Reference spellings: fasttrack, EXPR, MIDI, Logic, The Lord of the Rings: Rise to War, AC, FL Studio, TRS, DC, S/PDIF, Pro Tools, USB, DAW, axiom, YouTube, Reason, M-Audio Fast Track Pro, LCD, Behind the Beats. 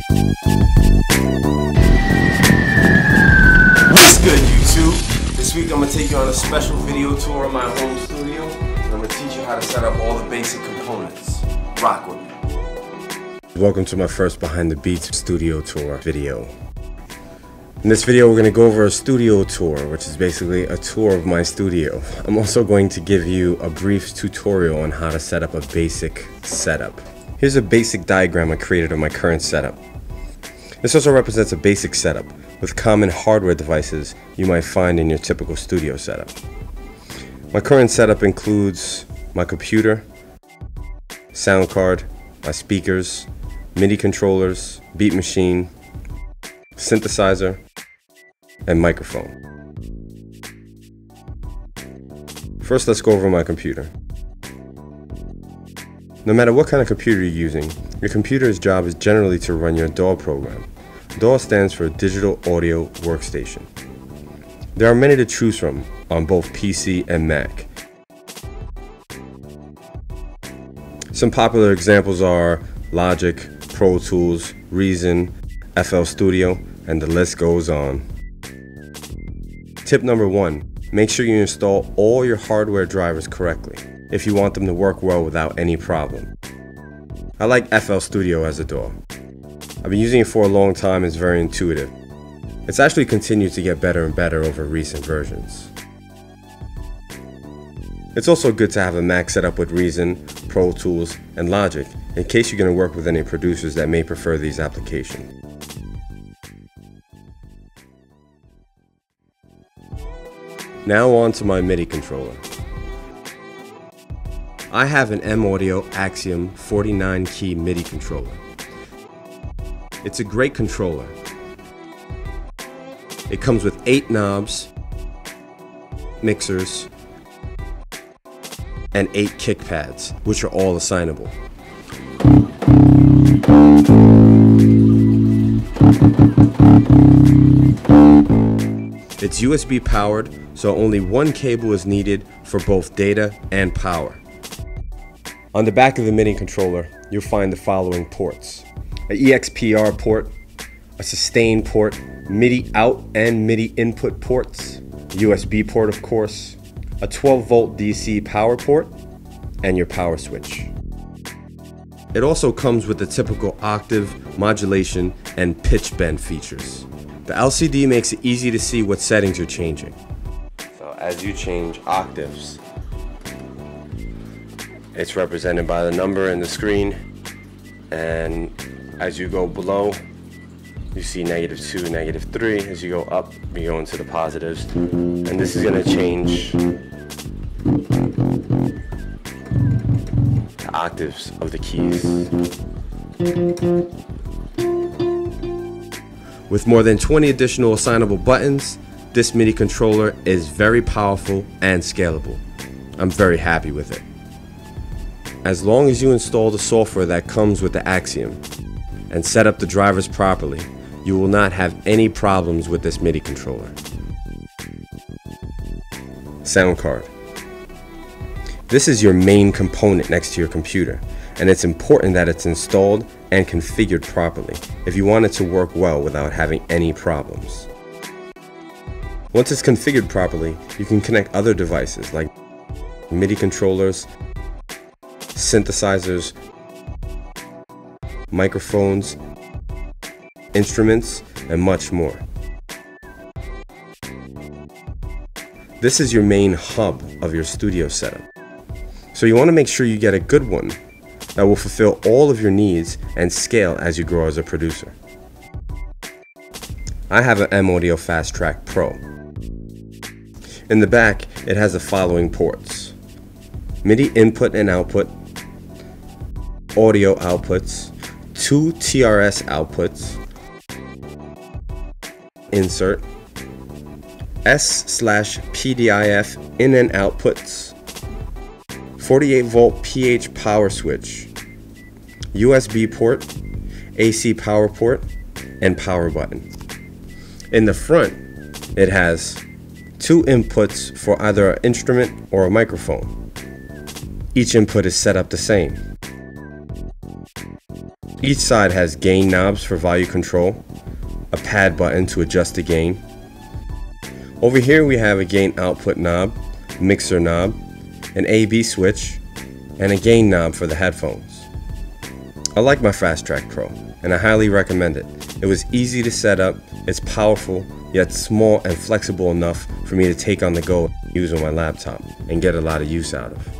What's good, YouTube? This week I'm gonna take you on a special video tour of my home studio, and I'm gonna teach you how to set up all the basic components. Rock with me. Welcome to my first Behind the Beats studio tour video. In this video, we're gonna go over a studio tour, which is basically a tour of my studio. I'm also going to give you a brief tutorial on how to set up a basic setup. Here's a basic diagram I created of my current setup. This also represents a basic setup with common hardware devices you might find in your typical studio setup. My current setup includes my computer, sound card, my speakers, MIDI controllers, beat machine, synthesizer, and microphone. First, let's go over my computer. No matter what kind of computer you're using, your computer's job is generally to run your DAW program. DAW stands for Digital Audio Workstation. There are many to choose from on both PC and Mac. Some popular examples are Logic, Pro Tools, Reason, FL Studio, and the list goes on. Tip number one, make sure you install all your hardware drivers correctly if you want them to work well without any problem. I like FL Studio as a DAW. I've been using it for a long time. It's very intuitive. It's actually continued to get better and better over recent versions. It's also good to have a Mac setup with Reason, Pro Tools, and Logic in case you're going to work with any producers that may prefer these applications. Now on to my MIDI controller. I have an M-Audio Axiom 49-key MIDI controller. It's a great controller. It comes with 8 knobs, mixers, and 8 kick pads, which are all assignable. It's USB powered, so only one cable is needed for both data and power. On the back of the MIDI controller, you'll find the following ports: an EXPR port, a sustain port, MIDI out and MIDI input ports, USB port of course, a 12-volt DC power port, and your power switch. It also comes with the typical octave, modulation, and pitch bend features. The LCD makes it easy to see what settings you're changing. So as you change octaves, it's represented by the number in the screen, and as you go below, you see -2, -3. As you go up, you go into the positives, and this is going to change the octaves of the keys. With more than 20 additional assignable buttons, this MIDI controller is very powerful and scalable. I'm very happy with it. As long as you install the software that comes with the Axiom and set up the drivers properly, you will not have any problems with this MIDI controller. Sound card. This is your main component next to your computer, and it's important that it's installed and configured properly if you want it to work well without having any problems. Once it's configured properly, you can connect other devices like MIDI controllers, synthesizers, microphones, instruments, and much more. This is your main hub of your studio setup, so you want to make sure you get a good one that will fulfill all of your needs and scale as you grow as a producer. I have an M-Audio Fast Track Pro. In the back, it has the following ports: MIDI input and output, audio outputs, 2 TRS outputs, insert, S/PDIF in and outputs, 48-volt PH power switch, USB port, AC power port, and power button. In the front, it has 2 inputs for either an instrument or a microphone. Each input is set up the same. Each side has gain knobs for volume control, a pad button to adjust the gain. Over here we have a gain output knob, mixer knob, an A/B switch, and a gain knob for the headphones. I like my Fast Track Pro and I highly recommend it. It was easy to set up, it's powerful, yet small and flexible enough for me to take on the go using my laptop and get a lot of use out of.